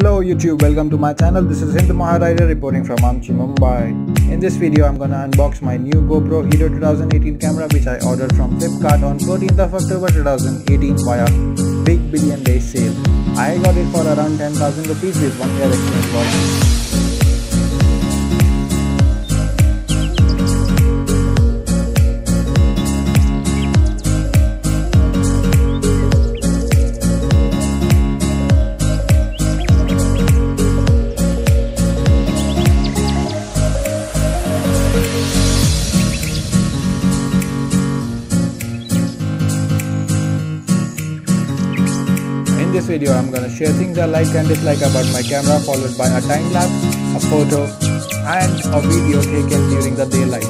Hello YouTube, welcome to my channel. This is Hind Maharider reporting from Amchi, Mumbai. In this video, I'm gonna unbox my new GoPro Hero 2018 camera, which I ordered from Flipkart on 14th of October 2018 via Big Billion Day sale. I got it for around 10,000 rupees with 1 year exchange value. In this video, I'm gonna share things I like and dislike about my camera, followed by a time lapse, a photo, and a video taken during the daylight.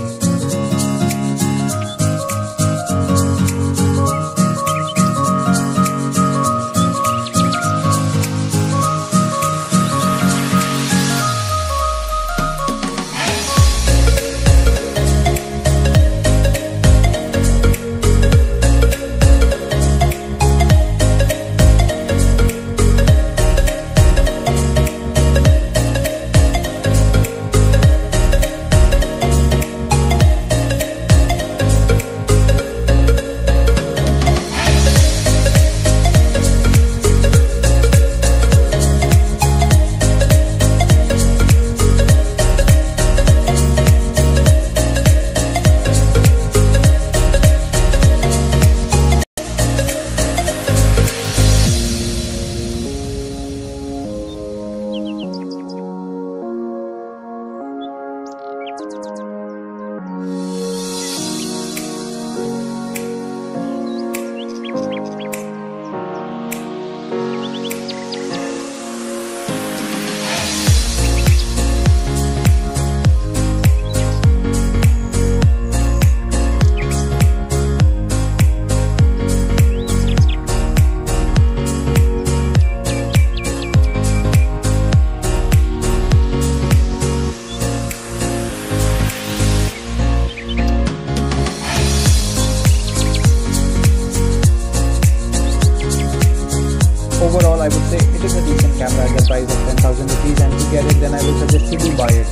Overall, I would say it is a decent camera at the price of 10,000 rupees, and if you get it, then I would suggest you do buy it.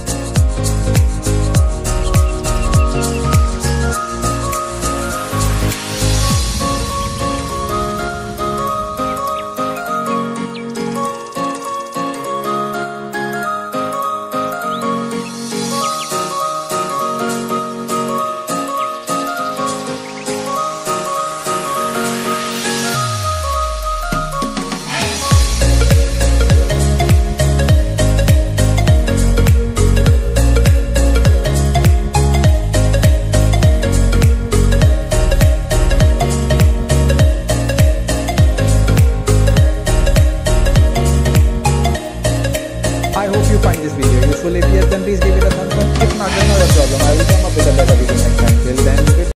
I hope you find this video useful. If yes, then please give it a thumbs up. If not, then no problem. I will come up with a better video next time. Till then.